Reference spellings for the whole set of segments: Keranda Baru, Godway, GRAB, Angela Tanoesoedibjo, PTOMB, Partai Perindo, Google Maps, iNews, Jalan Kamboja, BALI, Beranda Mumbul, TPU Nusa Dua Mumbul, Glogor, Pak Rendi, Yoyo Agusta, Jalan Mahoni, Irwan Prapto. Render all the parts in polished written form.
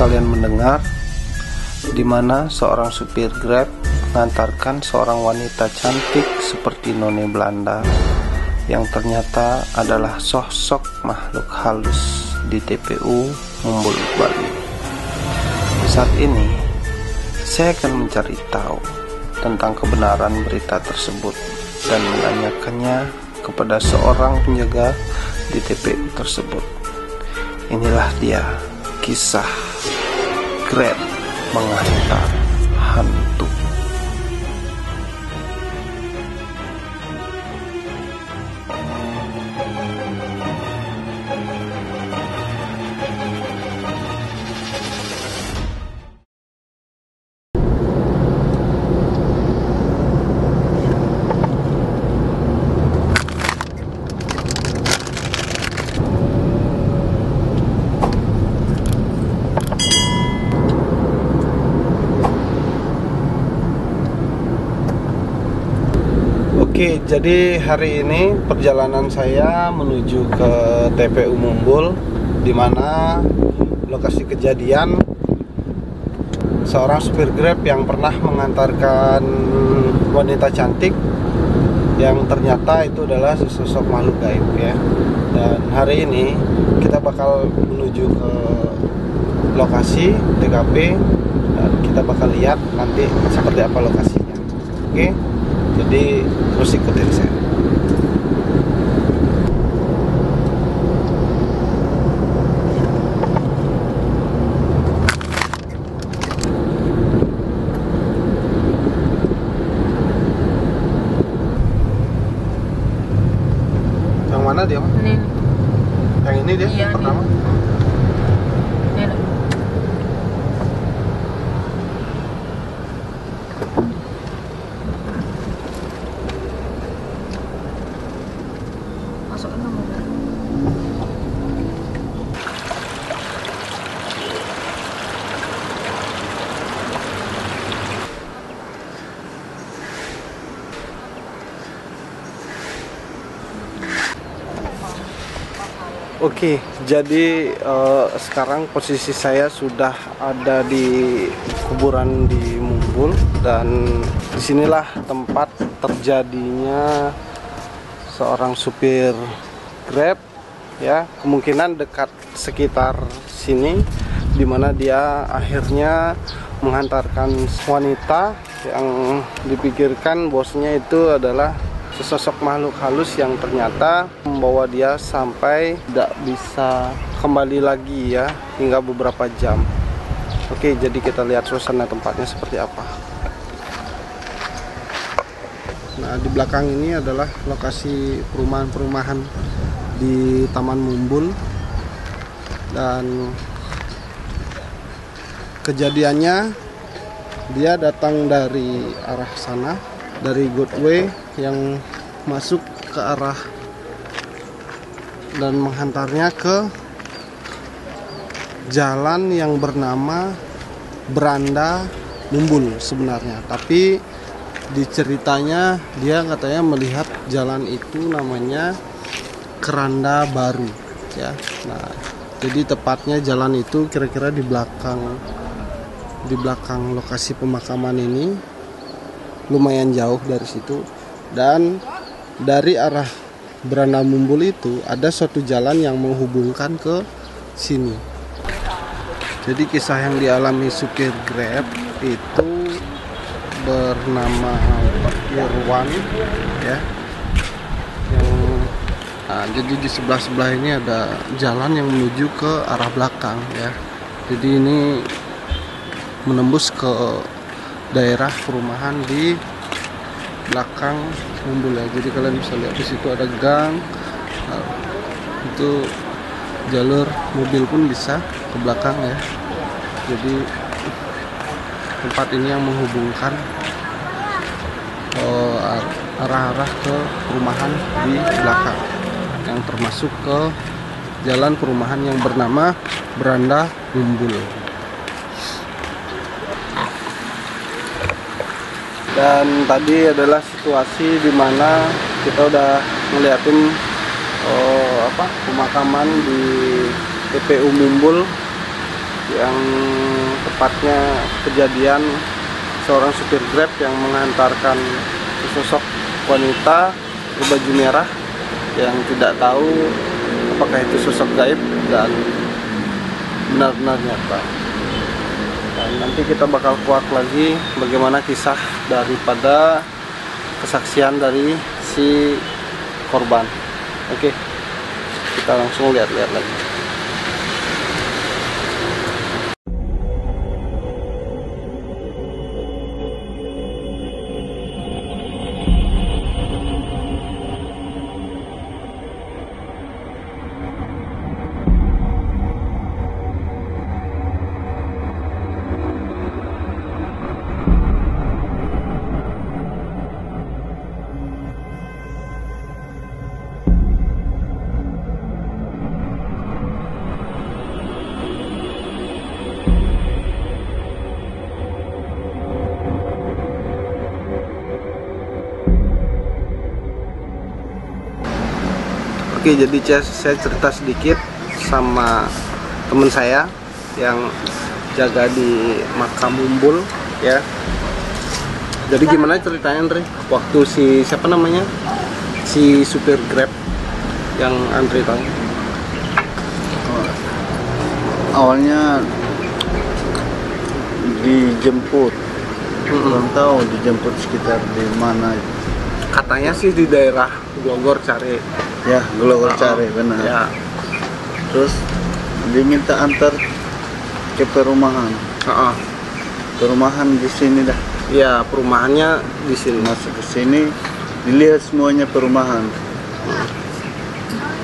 sekalian mendengar di mana seorang supir Grab mengantarkan seorang wanita cantik seperti none Belanda yang ternyata adalah sosok makhluk halus di TPU Nusa Dua Bali. Saat ini saya akan mencari tahu tentang kebenaran berita tersebut dan menanyakannya kepada seorang penjaga di TPU tersebut. Inilah dia, kisah Grab mengantar hantu. Oke, jadi hari ini perjalanan saya menuju ke TPU Mumbul, di mana lokasi kejadian seorang supir Grab yang pernah mengantarkan wanita cantik yang ternyata itu adalah sesosok makhluk gaib, ya. Dan hari ini kita bakal menuju ke lokasi TKP dan kita bakal lihat nanti seperti apa lokasinya. Oke? Jadi terus ikutin saya. Yang mana dia? Ini. Yang ini dia, iya, pertama. Oke, jadi sekarang posisi saya sudah ada di kuburan di Mumbul, dan disinilah tempat terjadinya seorang supir Grab, ya, kemungkinan dekat sekitar sini, dimana dia akhirnya mengantarkan wanita yang dipikirkan bosnya itu adalah sesosok makhluk halus yang ternyata membawa dia sampai tidak bisa kembali lagi, ya, hingga beberapa jam. Oke, jadi kita lihat suasana tempatnya seperti apa. Nah, di belakang ini adalah lokasi perumahan-perumahan di Taman Mumbul, dan kejadiannya dia datang dari arah sana, dari Godway yang masuk ke arah dan menghantarnya ke jalan yang bernama Beranda Mumbul sebenarnya, tapi di ceritanya dia katanya melihat jalan itu namanya Keranda Baru, ya. Nah, jadi tepatnya jalan itu kira-kira di belakang lokasi pemakaman ini, lumayan jauh dari situ. Dan dari arah Beranda Mumbul itu ada suatu jalan yang menghubungkan ke sini. Jadi kisah yang dialami supir Grab itu bernama Irwan, ya. Yang, nah, jadi di sebelah ini ada jalan yang menuju ke arah belakang, ya. Jadi ini menembus ke daerah perumahan di belakang Mumbul, ya. Jadi kalian bisa lihat di situ ada gang, itu jalur mobil pun bisa ke belakang, ya. Jadi tempat ini yang menghubungkan arah-arah ke perumahan di belakang yang termasuk ke jalan perumahan yang bernama Beranda Mumbul. Dan tadi adalah situasi dimana kita udah ngeliatin pemakaman di TPU Mumbul yang tepatnya kejadian seorang supir Grab yang mengantarkan sosok wanita berbaju merah yang tidak tahu apakah itu sosok gaib dan benar-benar nyata. Dan nanti kita bakal kuak lagi bagaimana kisah daripada kesaksian dari si korban. Oke, kita langsung lihat-lihat lagi. Oke, jadi saya cerita sedikit sama teman saya yang jaga di makam Mumbul ya. Jadi gimana ceritanya, Andre? Waktu si siapa namanya? Si supir Grab yang antri tadi. Awalnya dijemput. Belum tahu dijemput sekitar di mana. Katanya sih di daerah Glogor cari. Ya, Glogor cari, benar. Ya. Terus diminta antar ke perumahan. Perumahan di sini dah. Ya, perumahannya di sini. Masuk ke sini, dilihat semuanya perumahan.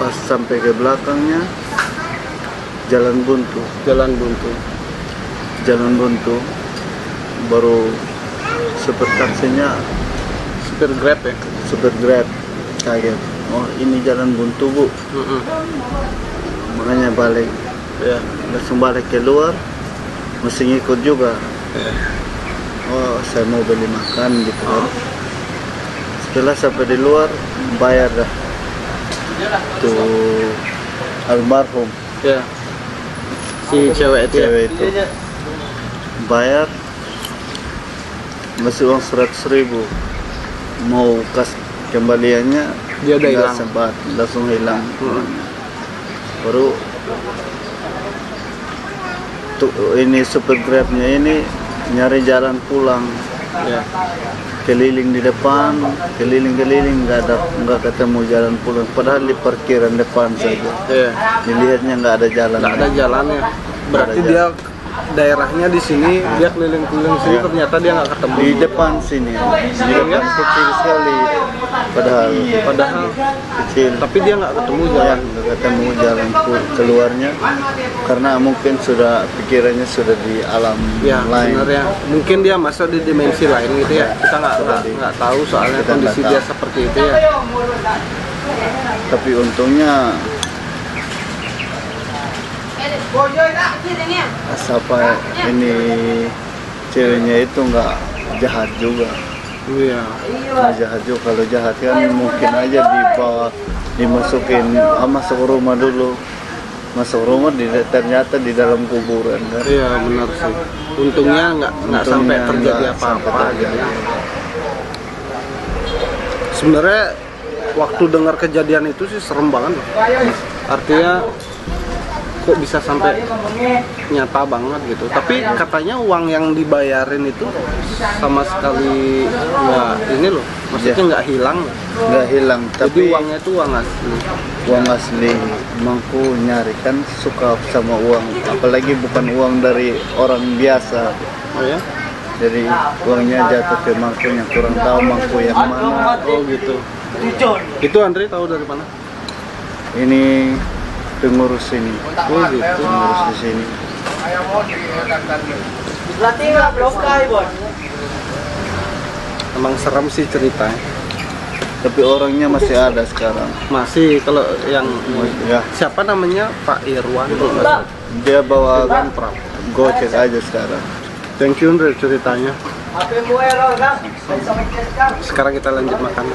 Pas sampai ke belakangnya jalan buntu. Baru sepertaksinya super Grab ya, kaget. Oh, ini jalan buntu, Bu. Makanya balik. Ya, langsung balik keluar. Mesti ngikut juga. Oh, saya mau beli makan gitu. Setelah sampai di luar, bayar dah. Tuh almarhum. Ya. Si cewek itu. Bayar. Masih uang 100.000. Mau kas kembaliannya dia udah hilang, sempat langsung hilang. Baru tuh ini super Grabnya ini nyari jalan pulang ya. Keliling di depan, keliling nggak ketemu jalan pulang, padahal di parkiran depan saja ya. Dilihatnya nggak ada jalan, berarti dia daerahnya di sini, dia keliling-keliling sini ya. Ternyata dia nggak ketemu di depan sini, di depan kecil sekali, padahal kecil, tapi dia nggak ketemu jalan, keluarnya karena mungkin sudah pikirannya sudah di alam ya, lain ya. Mungkin dia masuk di dimensi lain gitu ya, kita nggak tahu soalnya kondisi dia seperti itu ya. Tapi untungnya siapa ini ceweknya itu nggak jahat juga. Iya. Nggak jahat juga, kalau jahat kan mungkin aja dimasukin, masuk rumah dulu, ternyata di dalam kuburan kan. Iya, benar sih. Untungnya nggak sampai terjadi apa-apa gitu. Sebenarnya waktu dengar kejadian itu sih serem banget. Artinya kok bisa sampai nyata banget gitu, tapi katanya uang yang dibayarin itu sama sekali nggak ini loh, maksudnya nggak hilang, tapi jadi uangnya itu uang asli, mangku nyari kan suka sama uang, apalagi bukan uang dari orang biasa. Jadi uangnya jatuh ke mangku yang kurang tahu mangku yang mana. Gitu. Itu Andre tahu dari mana? Ini pengurus sini, pengurus di sini. Emang serem sih ceritanya. Tapi orangnya masih ada sekarang. Masih, kalau yang siapa namanya, Pak Irwan. Dia bawa gocek aja sekarang. Thank you untuk ceritanya. Sekarang kita lanjut makan.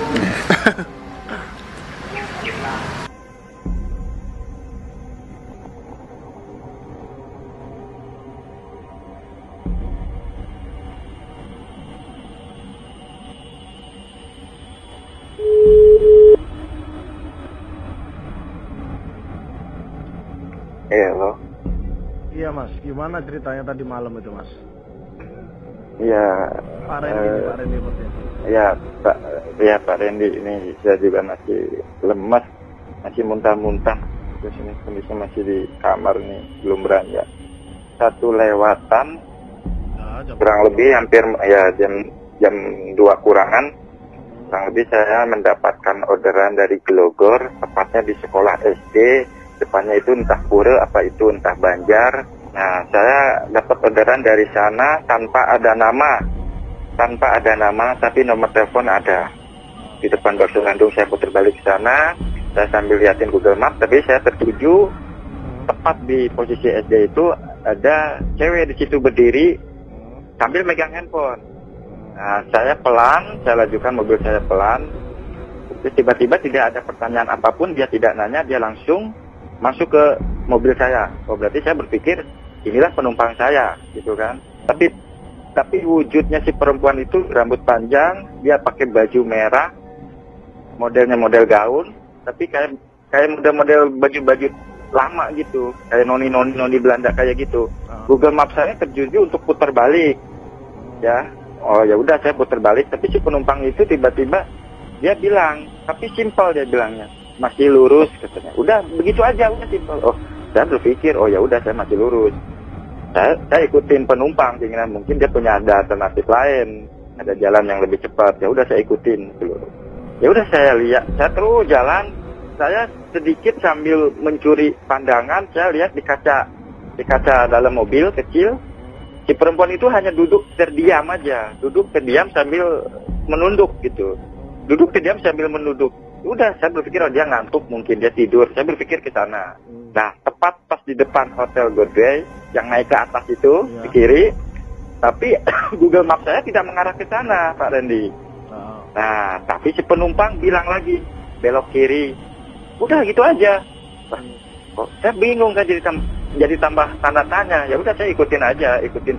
Halo. Iya Mas, gimana ceritanya tadi malam itu Mas? Iya. Pak Rendi ya, Pak Rendi ini saya juga masih lemas, masih muntah-muntah. Terus ini kondisi masih di kamar nih, belum beranjak. Satu lewatan, kurang lebih hampir ya jam 2 kurangan, kurang lebih saya mendapatkan orderan dari Glogor, tepatnya di sekolah SD. Depannya itu entah Pura apa itu entah Banjar. Nah, saya dapat orderan dari sana tanpa ada nama, tapi nomor telepon ada. Di depan Bakso Gandung saya putar balik ke sana, saya sambil liatin Google Map, tapi saya tertuju tepat di posisi SD itu ada cewek di situ berdiri sambil megang handphone. Nah, saya pelan, saya lajukan mobil saya pelan. Terus tiba-tiba tidak ada pertanyaan apapun, dia tidak nanya, dia langsung masuk ke mobil saya. Oh, berarti saya berpikir inilah penumpang saya, gitu kan. Tapi wujudnya si perempuan itu rambut panjang, dia pakai baju merah, modelnya model gaun, tapi kayak model-model baju-baju lama gitu, kayak noni Belanda kayak gitu. Google Maps saya terjunju untuk putar balik, ya. Oh ya udah, saya putar balik, tapi si penumpang itu tiba-tiba dia bilang, tapi simpel dia bilangnya, masih lurus katanya. Udah begitu aja, udah simpel. Oh, saya berpikir, oh ya udah, saya masih lurus. Saya ikutin penumpang, keinginan mungkin dia punya ada alternatif lain, ada jalan yang lebih cepat. Ya udah, saya ikutin seluruh. Ya udah, saya lihat, saya terus jalan, saya sedikit sambil mencuri pandangan, saya lihat di kaca dalam mobil kecil, si perempuan itu hanya duduk terdiam sambil menunduk gitu, Udah, saya berpikir, oh, dia ngantuk mungkin, dia tidur. Saya berpikir ke sana. Nah, tepat pas di depan Hotel Godway, yang naik ke atas itu, ya, di kiri. Tapi Google Maps saya tidak mengarah ke sana, Pak Rendi. Oh. Nah, tapi si penumpang bilang lagi, belok kiri. Udah, gitu aja. Kok saya bingung kan, jadi tambah tanda tanya. Ya udah, saya ikutin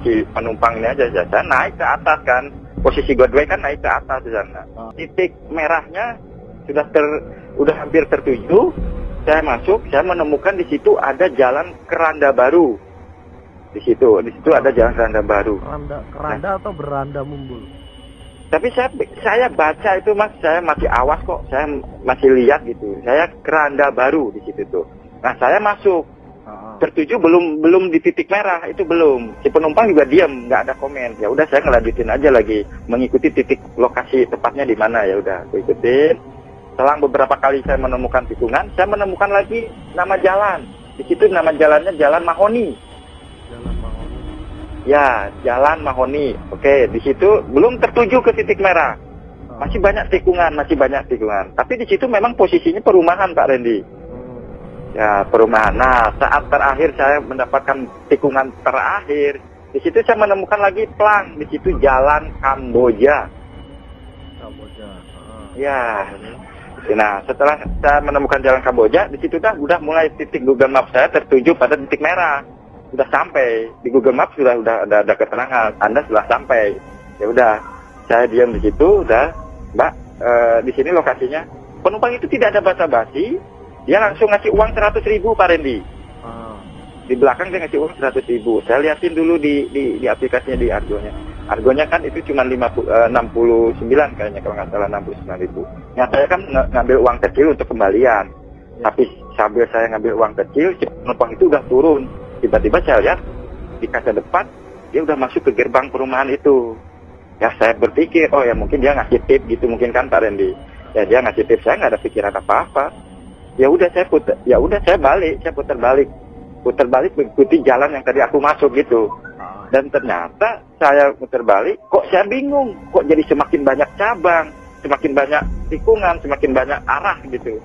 si penumpangnya aja. Saya naik ke atas kan. Posisi Godway kan naik ke atas di sana. Oh. Titik merahnya udah hampir tertuju. Saya masuk, saya menemukan di situ ada jalan Keranda Baru. Di situ ada jalan Keranda Baru. Keranda atau Beranda Mumbul. Tapi saya baca itu Mas, saya masih awas kok, saya masih lihat gitu. Saya Keranda Baru di situ tuh. Nah, saya masuk. Tertuju belum di titik merah, itu belum. Si penumpang juga diam, nggak ada komen. Ya udah, saya ngelanjutin aja lagi, mengikuti titik lokasi tepatnya di mana. Ya udah, saya ikutin. Selang beberapa kali saya menemukan tikungan, saya menemukan lagi nama jalan. Di situ nama jalannya Jalan Mahoni. Jalan Mahoni. Ya, Jalan Mahoni. Oke, di situ belum tertuju ke titik merah. Masih banyak tikungan. Tapi di situ memang posisinya perumahan, Pak Rendi. Ya, perumahan. Nah, saat terakhir saya mendapatkan tikungan terakhir, di situ saya menemukan lagi pelang. Di situ Jalan Kamboja. Ya. Nah, setelah saya menemukan Jalan Kamboja, di situ udah mulai titik Google Maps saya tertuju pada titik merah. Sudah sampai di Google Maps, sudah ada keterangan, Anda sudah sampai. Ya udah, saya diam di situ, udah, Mbak, di sini lokasinya. Penumpang itu tidak ada basa-basi, dia langsung ngasih uang 100.000, Pak Rendi. Di belakang dia ngasih uang 100.000. Saya liatin dulu di aplikasinya, di argonya. Argonya kan itu cuma 69 kayaknya, kalau nggak salah 69.000. Nah, saya kan ngambil uang kecil untuk kembalian. Tapi sambil saya ngambil uang kecil, si penumpang itu udah turun. Tiba-tiba saya lihat di kaca depan, dia udah masuk ke gerbang perumahan itu. Ya, saya berpikir, oh ya mungkin dia ngasih tip gitu, mungkin kan Pak Rendi. Ya, dia ngasih tip, saya nggak ada pikiran apa-apa. Ya udah saya putar balik mengikuti jalan yang tadi aku masuk gitu. Dan ternyata saya muter balik, kok saya bingung, kok jadi semakin banyak cabang, semakin banyak tikungan, semakin banyak arah gitu.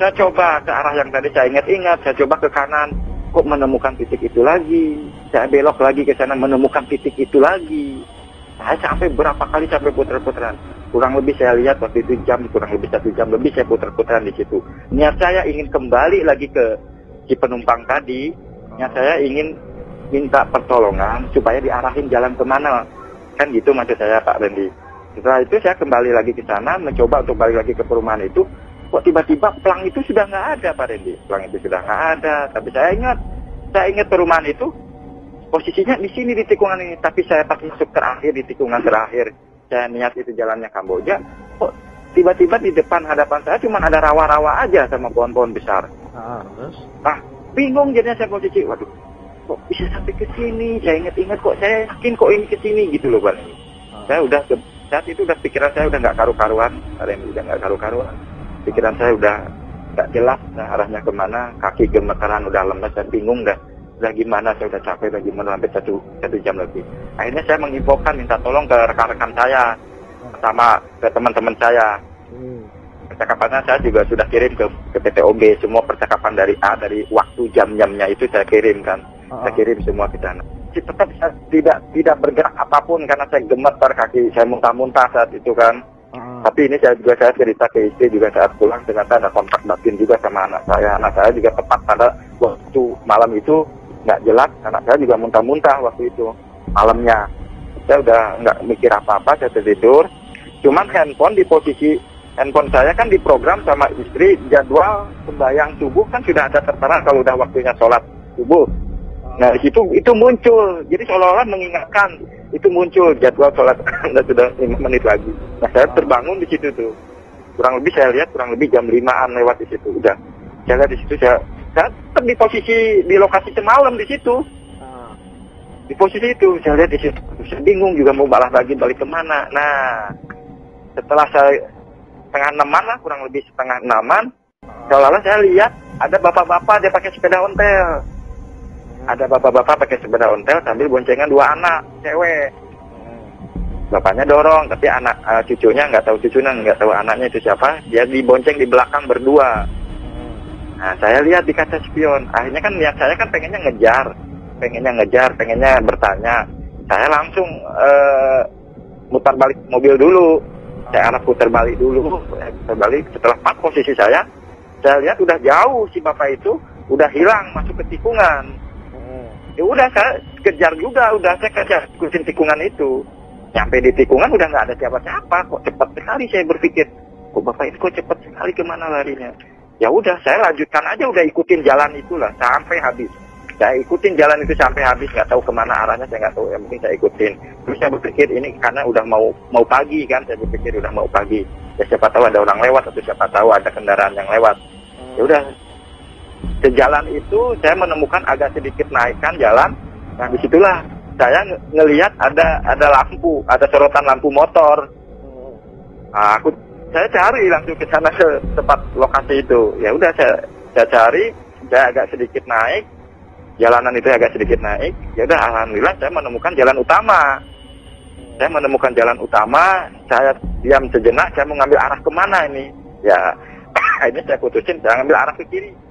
Saya coba ke arah yang tadi saya ingat-ingat, saya coba ke kanan, kok menemukan titik itu lagi. Saya belok lagi ke sana, menemukan titik itu lagi. Saya sampai berapa kali sampai puter-puteran. Kurang lebih saya lihat waktu itu jam, kurang lebih 1 jam lebih saya puter-puteran di situ. Niat saya ingin kembali lagi ke si penumpang tadi, niat saya ingin minta pertolongan supaya diarahin jalan kemana, kan gitu maksud saya Pak Rendi. Setelah itu saya kembali lagi ke sana, mencoba untuk balik lagi ke perumahan itu. kok tiba-tiba pelang itu sudah nggak ada, Pak Rendi. Pelang itu sudah nggak ada. Tapi saya ingat perumahan itu posisinya di sini, di tikungan ini. Tapi saya pas masuk terakhir, di tikungan terakhir, saya niat itu jalannya Kamboja, kok tiba-tiba di depan hadapan saya cuma ada rawa-rawa aja sama pohon-pohon besar. Nah, bingung jadinya saya posisi, waduh, kok bisa sampai ke sini? Saya ingat-ingat, kok saya yakin kok ini ke sini gitu loh, Pak Rendi. Saya udah, saat itu udah pikiran saya udah nggak karu-karuan, Pak Rendi, udah nggak karu-karuan. Pikiran saya udah nggak jelas, nah arahnya kemana, kaki gemetaran, udah lemes, saya bingung dah. Udah gimana, saya udah capek, udah gimana, hampir satu jam lebih. Akhirnya saya menginfokan, minta tolong ke rekan-rekan saya, sama ke teman-teman saya. Percakapannya saya juga sudah kirim ke PTOMB, semua percakapan dari A, dari waktu jam-jamnya itu saya kirim kan. Saya kirim semua ke sana. Tetap saya tidak bergerak apapun karena saya gemetar, kaki saya muntah-muntah saat itu kan. Tapi ini saya cerita ke istri juga saat pulang, ternyata ada kontak batin juga sama anak saya. Anak saya juga tepat pada waktu malam itu nggak jelas, anak saya juga muntah-muntah waktu itu malamnya. Saya udah nggak mikir apa-apa, saya tertidur. Cuman handphone di posisi handphone saya kan diprogram sama istri, jadwal sembahyang subuh kan sudah ada tertera kalau udah waktunya sholat subuh. Nah itu muncul, jadi seolah-olah mengingatkan. Itu muncul jadwal sholat Anda sudah 5 menit lagi. Nah saya terbangun di situ tuh. Kurang lebih saya lihat kurang lebih jam 5-an lewat di situ. Udah. Saya lihat di situ, saya tetap di posisi di lokasi semalam di situ. Di posisi itu saya lihat di situ. Saya bingung juga mau balik kemana. Nah setelah saya setengah enaman lah, kurang lebih setengah enaman, seolah-olah saya lihat ada bapak-bapak dia pakai sepeda ontel. Ada bapak-bapak pakai sepeda ontel sambil boncengan dua anak cewek. Bapaknya dorong, tapi anak cucunya nggak tahu anaknya itu siapa. Dia dibonceng di belakang berdua. Nah, saya lihat di kaca spion. Akhirnya kan lihat saya kan pengennya ngejar, pengennya bertanya. Saya langsung mutar balik mobil dulu. Saya arah putar balik dulu. Putar balik setelah pas posisi saya lihat udah jauh si bapak itu udah hilang masuk ke tikungan. Ya udah saya kejar juga, udah saya kejar kucing tikungan itu. Nyampe di tikungan udah nggak ada siapa-siapa, kok cepat sekali saya berpikir. Kok bapak itu kok cepat sekali kemana larinya? Ya udah saya lanjutkan aja, udah ikutin jalan itulah sampai habis. Saya ikutin jalan itu sampai habis, nggak tahu kemana arahnya, saya nggak tahu, ya mungkin saya ikutin. Terus saya berpikir ini karena udah mau pagi kan, saya berpikir udah mau pagi. Ya siapa tahu ada orang lewat atau siapa tahu ada kendaraan yang lewat. Ya udah. Sejalan itu saya menemukan agak sedikit naikkan jalan. Nah disitulah saya ngelihat ada lampu, ada sorotan lampu motor. Nah, saya cari langsung ke sana ke tempat lokasi itu. Ya udah saya cari, saya agak sedikit naik. Jalanan itu agak sedikit naik. Ya udah alhamdulillah saya menemukan jalan utama. Saya menemukan jalan utama. Saya diam sejenak. Saya mau ngambil arah kemana ini? Ya ini saya putusin. Saya ngambil arah ke kiri.